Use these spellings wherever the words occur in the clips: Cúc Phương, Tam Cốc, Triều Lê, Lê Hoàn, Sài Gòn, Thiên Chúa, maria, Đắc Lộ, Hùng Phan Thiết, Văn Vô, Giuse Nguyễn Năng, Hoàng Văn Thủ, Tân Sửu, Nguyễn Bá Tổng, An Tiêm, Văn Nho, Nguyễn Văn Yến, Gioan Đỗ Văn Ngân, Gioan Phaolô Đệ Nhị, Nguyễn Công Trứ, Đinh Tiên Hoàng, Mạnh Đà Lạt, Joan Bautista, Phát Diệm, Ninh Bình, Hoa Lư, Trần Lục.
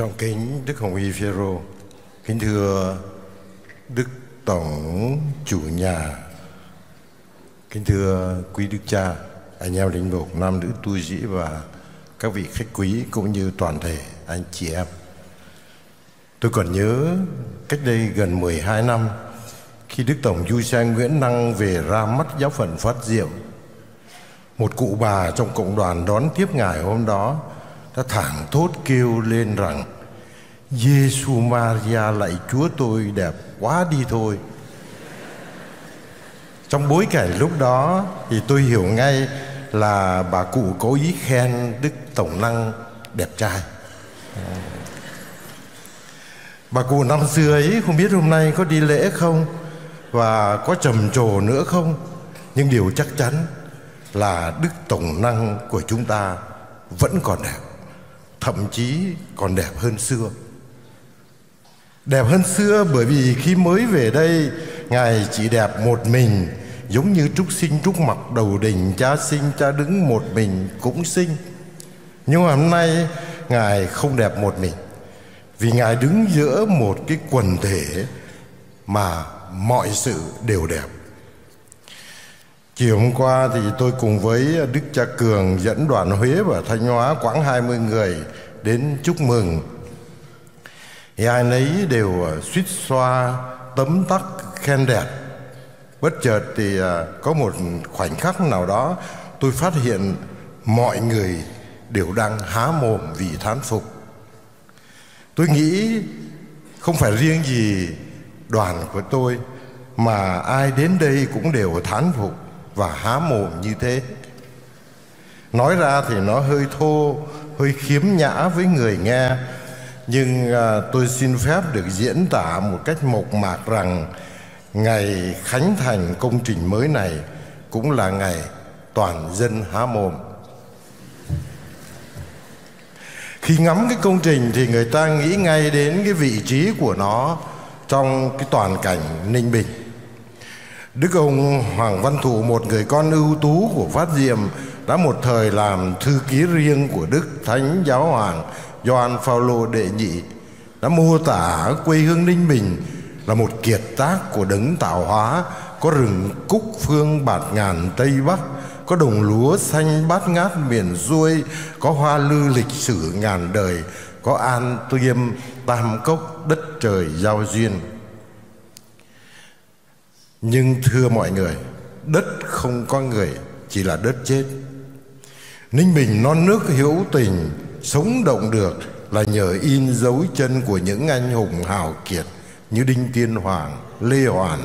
Trong kính Đức Hồng Y Phêrô, kính thưa Đức Tổng Chủ Nhà, kính thưa quý Đức Cha, anh em linh mục, nam nữ tu sĩ và các vị khách quý cũng như toàn thể anh chị em. Tôi còn nhớ cách đây gần 12 năm khi Đức Tổng Giuse Nguyễn Năng về ra mắt giáo phận Phát Diệm, một cụ bà trong cộng đoàn đón tiếp ngài hôm đó đã thảng thốt kêu lên rằng: Giê-xu Maria, lạy Chúa tôi, đẹp quá đi thôi. Trong bối cảnh lúc đó thì tôi hiểu ngay là bà cụ cố ý khen Đức Tổng Năng đẹp trai. Bà cụ năm xưa ấy không biết hôm nay có đi lễ không và có trầm trồ nữa không, nhưng điều chắc chắn là Đức Tổng Năng của chúng ta vẫn còn đẹp, thậm chí còn đẹp hơn xưa. Đẹp hơn xưa bởi vì khi mới về đây, ngài chỉ đẹp một mình, giống như trúc sinh trúc mặc đầu đình, cha sinh cha đứng một mình cũng sinh. Nhưng mà hôm nay ngài không đẹp một mình, vì ngài đứng giữa một cái quần thể mà mọi sự đều đẹp. Chiều hôm qua thì tôi cùng với Đức Cha Cường dẫn đoàn Huế và Thanh Hóa khoảng 20 người đến chúc mừng. Thì ai nấy đều suýt xoa, tấm tắc, khen đẹp. Bất chợt thì có một khoảnh khắc nào đó tôi phát hiện mọi người đều đang há mồm vì thán phục. Tôi nghĩ không phải riêng gì đoàn của tôi mà ai đến đây cũng đều thán phục và há mồm như thế. Nói ra thì nó hơi thô, hơi khiếm nhã với người nghe, nhưng tôi xin phép được diễn tả một cách mộc mạc rằng ngày khánh thành công trình mới này cũng là ngày toàn dân há mồm. Khi ngắm cái công trình thì người ta nghĩ ngay đến cái vị trí của nó trong cái toàn cảnh Ninh Bình. Đức ông Hoàng Văn Thủ, một người con ưu tú của Phát Diệm, đã một thời làm thư ký riêng của Đức Thánh Giáo Hoàng Gioan Phaolô Đệ Nhị, đã mô tả quê hương Ninh Bình là một kiệt tác của đấng tạo hóa, có rừng Cúc Phương bạt ngàn Tây Bắc, có đồng lúa xanh bát ngát miền xuôi, có Hoa Lư lịch sử ngàn đời, có An Tiêm, Tam Cốc đất trời giao duyên. Nhưng thưa mọi người, đất không có người chỉ là đất chết. Ninh Bình non nước hữu tình, sống động được là nhờ in dấu chân của những anh hùng hào kiệt như Đinh Tiên Hoàng, Lê Hoàn.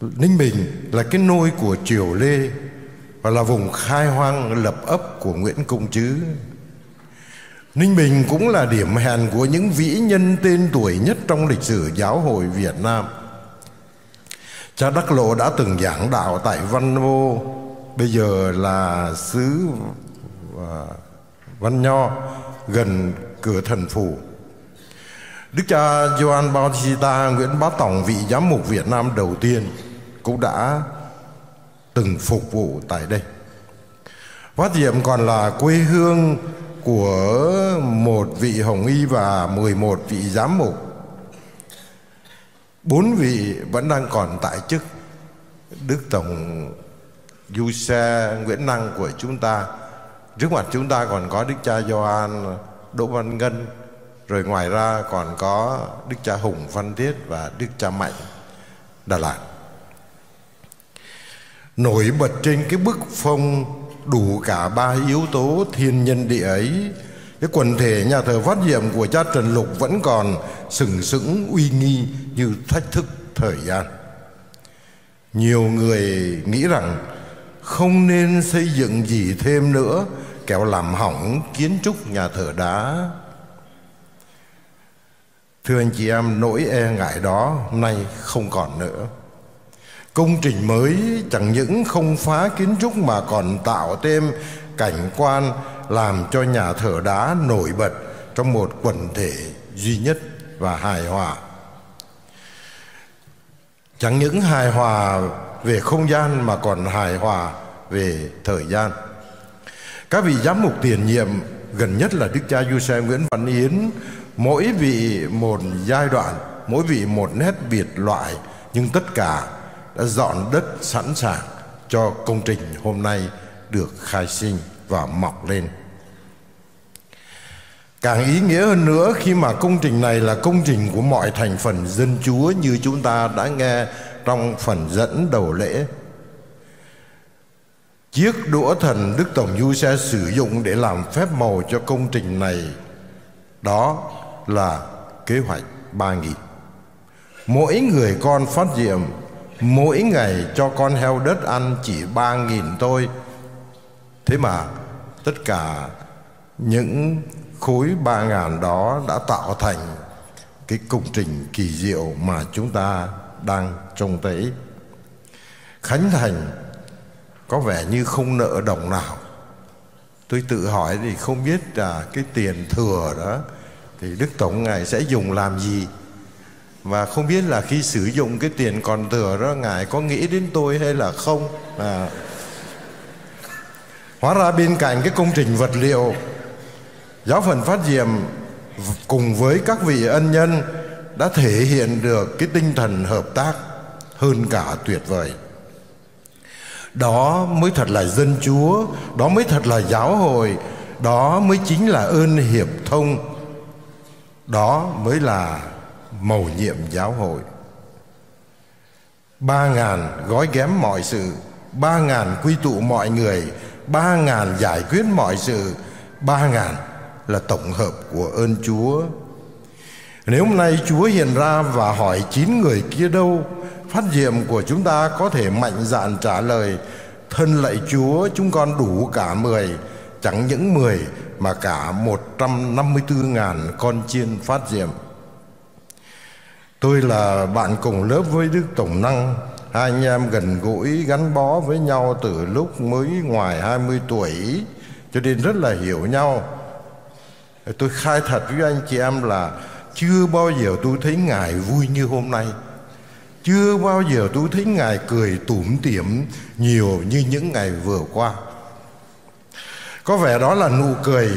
Ninh Bình là cái nôi của Triều Lê và là vùng khai hoang lập ấp của Nguyễn Công Trứ. Ninh Bình cũng là điểm hẹn của những vĩ nhân tên tuổi nhất trong lịch sử giáo hội Việt Nam. Cha Đắc Lộ đã từng giảng đạo tại Văn Vô, bây giờ là xứ Văn Nho gần cửa Thần Phủ. Đức cha Joan Bautista, Nguyễn Bá Tổng, vị giám mục Việt Nam đầu tiên, cũng đã từng phục vụ tại đây. Phát Diệm còn là quê hương của một vị hồng y và 11 vị giám mục. 4 vị vẫn đang còn tại chức. Đức Tổng Giuse Nguyễn Năng của chúng ta, trước mặt chúng ta còn có Đức cha Gioan Đỗ Văn Ngân, rồi ngoài ra còn có Đức cha Hùng Phan Thiết và Đức cha Mạnh Đà Lạt. Nổi bật trên cái bức phong đủ cả 3 yếu tố thiên nhân địa ấy, cái quần thể nhà thờ Phát Diệm của cha Trần Lục vẫn còn sừng sững uy nghi như thách thức thời gian. Nhiều người nghĩ rằng không nên xây dựng gì thêm nữa, kẻo làm hỏng kiến trúc nhà thờ đá. Thưa anh chị em, nỗi e ngại đó nay không còn nữa. Công trình mới chẳng những không phá kiến trúc mà còn tạo thêm cảnh quan, làm cho nhà thờ đá nổi bật trong một quần thể duy nhất và hài hòa. Chẳng những hài hòa về không gian mà còn hài hòa về thời gian. Các vị giám mục tiền nhiệm gần nhất là Đức cha Giuse Nguyễn Văn Yến, mỗi vị một giai đoạn, mỗi vị một nét biệt loại, nhưng tất cả đã dọn đất sẵn sàng cho công trình hôm nay được khai sinh và mọc lên. Càng ý nghĩa hơn nữa khi mà công trình này là công trình của mọi thành phần dân Chúa như chúng ta đã nghe trong phần dẫn đầu lễ. Chiếc đũa thần Đức Tổng Giuse sử dụng để làm phép màu cho công trình này, đó là kế hoạch 3.000. Mỗi người con Phát Diệm, mỗi ngày cho con heo đất ăn chỉ 3.000 thôi. Thế mà tất cả những khối 3.000 đó đã tạo thành cái công trình kỳ diệu mà chúng ta đang trông thấy. Khánh thành có vẻ như không nợ đồng nào. Tôi tự hỏi thì không biết là cái tiền thừa đó thì Đức Tổng Ngài sẽ dùng làm gì, và không biết là khi sử dụng cái tiền còn thừa đó Ngài có nghĩ đến tôi hay là không. Hóa ra bên cạnh cái công trình vật liệu, giáo phận Phát Diệm cùng với các vị ân nhân đã thể hiện được cái tinh thần hợp tác hơn cả tuyệt vời. Đó mới thật là dân Chúa, đó mới thật là giáo hội, đó mới chính là ơn hiệp thông, đó mới là mầu nhiệm giáo hội. 3.000 gói ghém mọi sự, 3.000 quy tụ mọi người, 3.000 giải quyết mọi sự, 3.000 là tổng hợp của ơn Chúa. Nếu hôm nay Chúa hiện ra và hỏi 9 người kia đâu, Phát Diệm của chúng ta có thể mạnh dạn trả lời: thân lạy Chúa, chúng con đủ cả 10, chẳng những 10 mà cả 154.000 con chiên Phát Diệm. Tôi là bạn cùng lớp với Đức Tổng Năng, hai anh em gần gũi gắn bó với nhau từ lúc mới ngoài 20 tuổi, cho nên rất là hiểu nhau. Tôi khai thật với anh chị em là chưa bao giờ tôi thấy Ngài vui như hôm nay, chưa bao giờ tôi thấy Ngài cười tủm tỉm nhiều như những ngày vừa qua. Có vẻ đó là nụ cười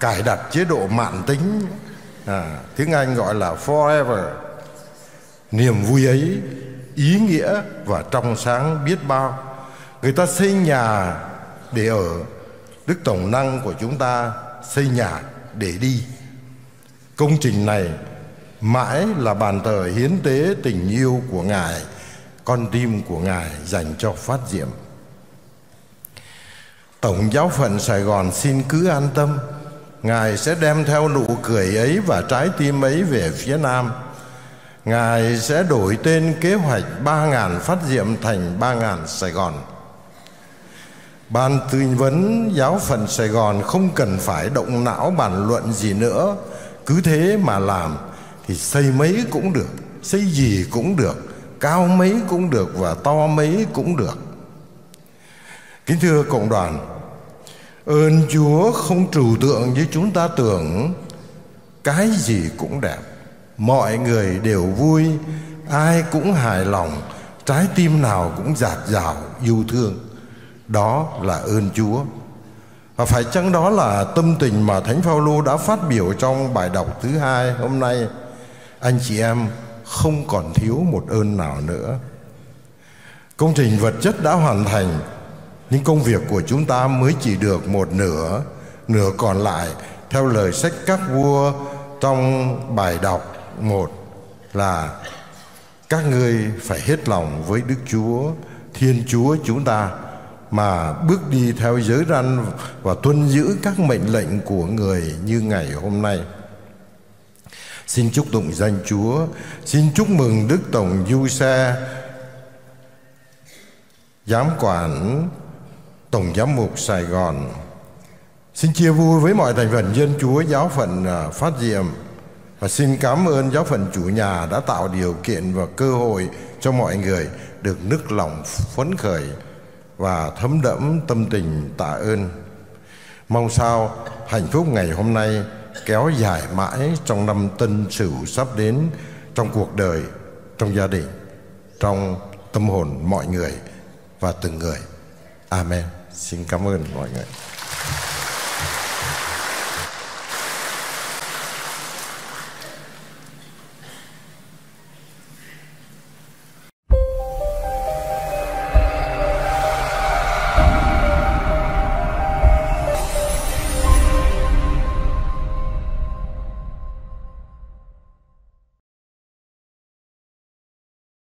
cài đặt chế độ mạn tính, tiếng Anh gọi là forever. Niềm vui ấy ý nghĩa và trong sáng biết bao. Người ta xây nhà để ở, Đức Tổng Năng của chúng ta xây nhà để đi. Công trình này mãi là bàn thờ hiến tế tình yêu của Ngài, con tim của Ngài dành cho Phát Diệm. Tổng giáo phận Sài Gòn xin cứ an tâm, Ngài sẽ đem theo nụ cười ấy và trái tim ấy về phía Nam. Ngài sẽ đổi tên kế hoạch 3.000 Phát Diệm thành 3.000 Sài Gòn. Ban tư vấn giáo phận Sài Gòn không cần phải động não bàn luận gì nữa, cứ thế mà làm thì xây mấy cũng được, xây gì cũng được, cao mấy cũng được và to mấy cũng được. Kính thưa cộng đoàn, ơn Chúa không trừu tượng như chúng ta tưởng, cái gì cũng đẹp, mọi người đều vui, ai cũng hài lòng, trái tim nào cũng dạt dào yêu thương. Đó là ơn Chúa. Và phải chăng đó là tâm tình mà Thánh Phaolô đã phát biểu trong bài đọc thứ hai hôm nay? Anh chị em không còn thiếu một ơn nào nữa. Công trình vật chất đã hoàn thành, nhưng công việc của chúng ta mới chỉ được một nửa. Nửa còn lại theo lời sách các vua trong bài đọc 1 là các ngươi phải hết lòng với Đức Chúa, Thiên Chúa chúng ta mà bước đi theo giới răn và tuân giữ các mệnh lệnh của Người như ngày hôm nay. Xin chúc tụng danh Chúa. Xin chúc mừng Đức Tổng Giuse, Giám quản, Tổng giám mục Sài Gòn. Xin chia vui với mọi thành phần dân Chúa giáo phận Phát Diệm. Và xin cảm ơn giáo phận chủ nhà đã tạo điều kiện và cơ hội cho mọi người được nức lòng phấn khởi và thấm đẫm tâm tình tạ ơn. Mong sao hạnh phúc ngày hôm nay kéo dài mãi trong năm Tân Sửu sắp đến, trong cuộc đời, trong gia đình, trong tâm hồn mọi người và từng người. Amen. Xin cảm ơn mọi người.